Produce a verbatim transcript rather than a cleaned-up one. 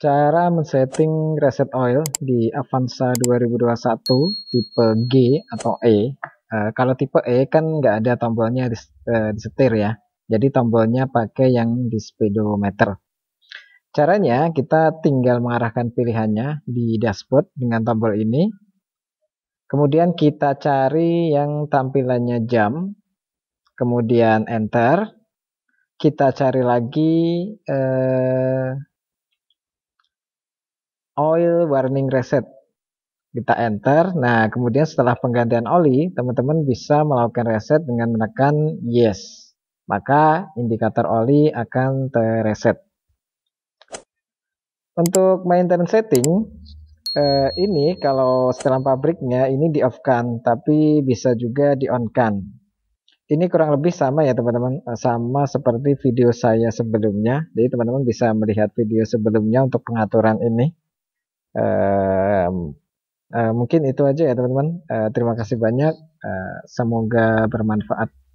Cara men-setting reset oil di Avanza dua ribu dua puluh satu tipe G atau E. Uh, kalau tipe E kan nggak ada tombolnya di, uh, di setir ya. Jadi tombolnya pakai yang di speedometer. Caranya kita tinggal mengarahkan pilihannya di dashboard dengan tombol ini. Kemudian kita cari yang tampilannya jam. Kemudian enter. Kita cari lagi Uh, oil warning reset, kita enter. Nah, kemudian setelah penggantian oli, teman-teman bisa melakukan reset dengan menekan yes, maka indikator oli akan tereset. Untuk maintenance setting eh, ini kalau setelan pabriknya ini di off kan, tapi bisa juga di on kan. Ini kurang lebih sama ya teman-teman, sama seperti video saya sebelumnya. Jadi teman-teman bisa melihat video sebelumnya untuk pengaturan ini. Uh, uh, mungkin itu aja ya teman-teman. Uh, terima kasih banyak. Uh, semoga bermanfaat.